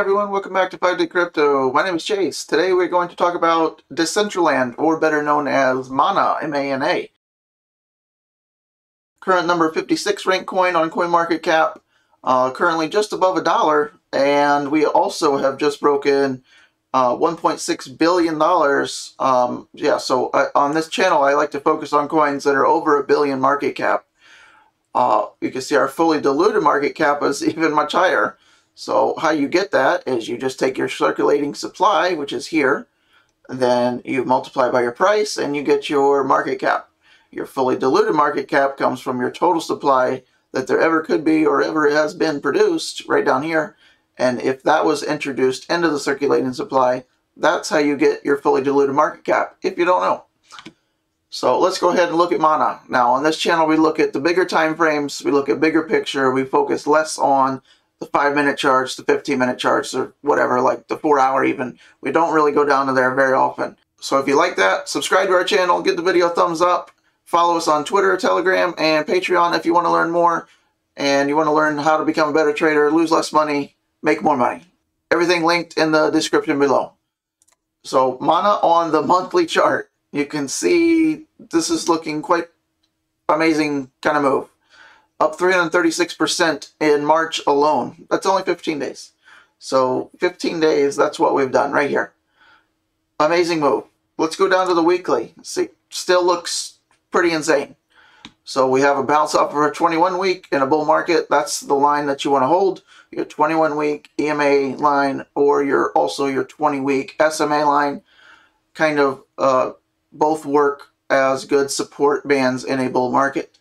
everyone, welcome back to 5DayCrypto. My name is Chase. Today we're going to talk about Decentraland, or better known as MANA, M-A-N-A. Current number 56 rank coin on CoinMarketCap, currently just above $1, and we also have just broken $1.6 billion. On this channel I like to focus on coins that are over $1 billion market cap. You can see our fully diluted market cap is even much higher. So how you get that is you just take your circulating supply, which is here, then you multiply by your price and you get your market cap. Your fully diluted market cap comes from your total supply that there ever could be or ever has been produced, right down here. And if that was introduced into the circulating supply, that's how you get your fully diluted market cap, if you don't know. So let's go ahead and look at MANA. Now on this channel we look at the bigger time frames, we look at bigger picture, we focus less on the 5-minute charts, the 15-minute charts, or whatever, like the 4-hour even. We don't really go down to there very often. So if you like that, subscribe to our channel, give the video a thumbs up, follow us on Twitter, Telegram, and Patreon if you want to learn more, and you want to learn how to become a better trader, lose less money, make more money. Everything linked in the description below. So MANA on the monthly chart. You can see this is looking quite amazing kind of move. Up 336% in March alone. That's only 15 days. So 15 days, that's what we've done right here. Amazing move. Let's go down to the weekly. See, still looks pretty insane. So we have a bounce up for a 21-week in a bull market. That's the line that you want to hold. Your 21-week EMA line, or your also your 20-week SMA line, kind of... both work as good support bands in a bull market.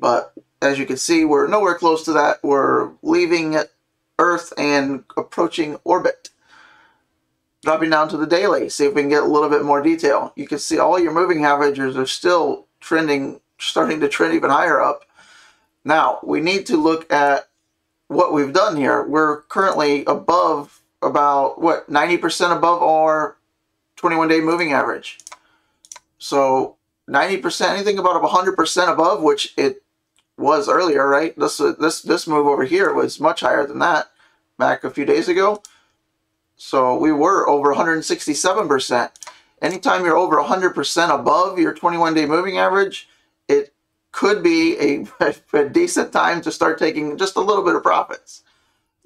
But as you can see, we're nowhere close to that. We're leaving Earth and approaching orbit. Dropping down to the daily, see if we can get a little bit more detail. You can see all your moving averages are still trending, starting to trend even higher up. Now, we need to look at what we've done here. We're currently above about, what, 90% above our 21-day moving average. So 90%, anything above 100% above, which it was earlier, right? This move over here was much higher than that back a few days ago. So we were over 167%. Anytime you're over 100% above your 21-day moving average, it could be a decent time to start taking just a little bit of profits.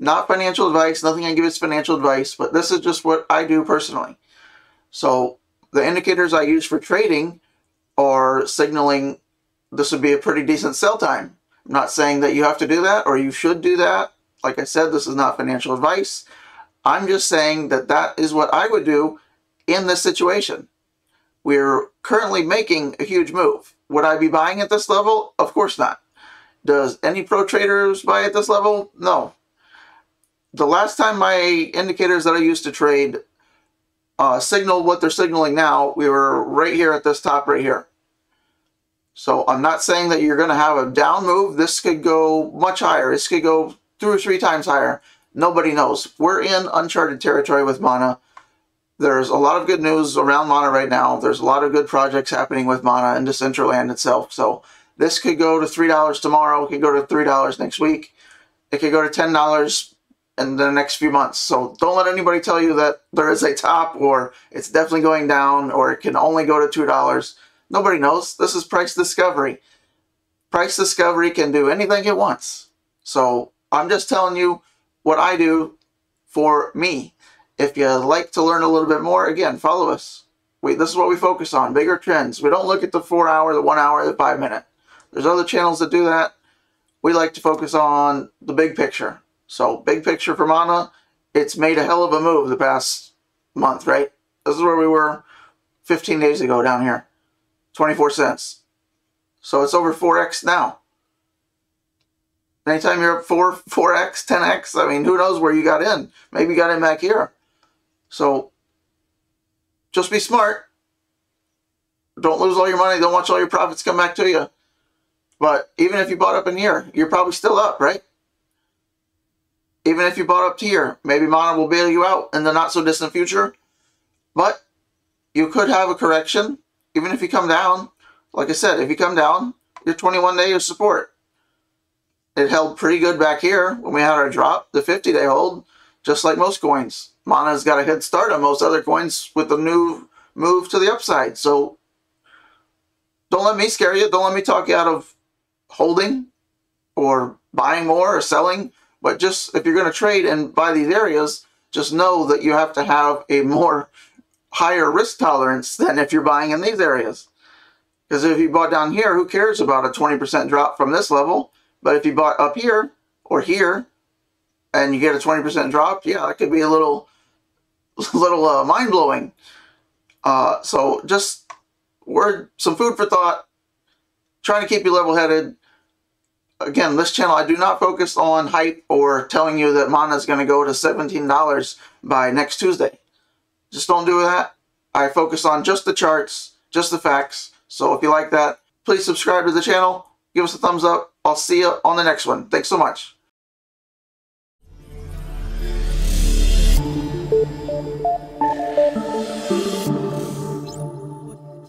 Not financial advice, nothing I give is financial advice, but this is just what I do personally. So the indicators I use for trading are signaling this would be a pretty decent sell time. I'm not saying that you have to do that or you should do that. Like I said, this is not financial advice. I'm just saying that that is what I would do in this situation. We're currently making a huge move. Would I be buying at this level? Of course not. Does any pro traders buy at this level? No. The last time my indicators that I used to trade signaled what they're signaling now, we were right here at this top right here. So I'm not saying that you're going to have a down move. This could go much higher. This could go 2 or 3 times higher. Nobody knows. We're in uncharted territory with MANA. There's a lot of good news around MANA right now. There's a lot of good projects happening with MANA and Decentraland itself. So this could go to $3 tomorrow. It could go to $3 next week. It could go to $10 in the next few months. So don't let anybody tell you that there is a top or it's definitely going down or it can only go to $2. Nobody knows. This is price discovery. Price discovery can do anything it wants. So I'm just telling you what I do for me. If you like to learn a little bit more, again, follow us. This is what we focus on, bigger trends. We don't look at the 4-hour, the 1-hour, the 5-minute. There's other channels that do that. We like to focus on the big picture. So, big picture for MANA, it's made a hell of a move the past month, right? This is where we were 15 days ago down here, 24 cents. So, it's over 4x now. Anytime you're up 4x, 10x, I mean, who knows where you got in? Maybe you got in back here. So, just be smart. Don't lose all your money. Don't watch all your profits come back to you. But even if you bought up in here, you're probably still up, right? Even if you bought up here, maybe MANA will bail you out in the not-so-distant future. But you could have a correction, even if you come down. Like I said, if you come down, your 21-day is support. It held pretty good back here when we had our drop, the 50-day hold. just like most coins. MANA's got a head start on most other coins with the new move to the upside. So don't let me scare you. Don't let me talk you out of holding or buying more or selling. But just if you're going to trade and buy these areas, just know that you have to have a more higher risk tolerance than if you're buying in these areas. Because if you bought down here, who cares about a 20% drop from this level? But if you bought up here or here and you get a 20% drop, yeah, that could be a little mind-blowing. So just some food for thought, trying to keep you level-headed. Again, this channel, I do not focus on hype or telling you that MANA is going to go to $17 by next Tuesday. Just don't do that. I focus on just the charts, just the facts. So if you like that, please subscribe to the channel. Give us a thumbs up. I'll see you on the next one. Thanks so much.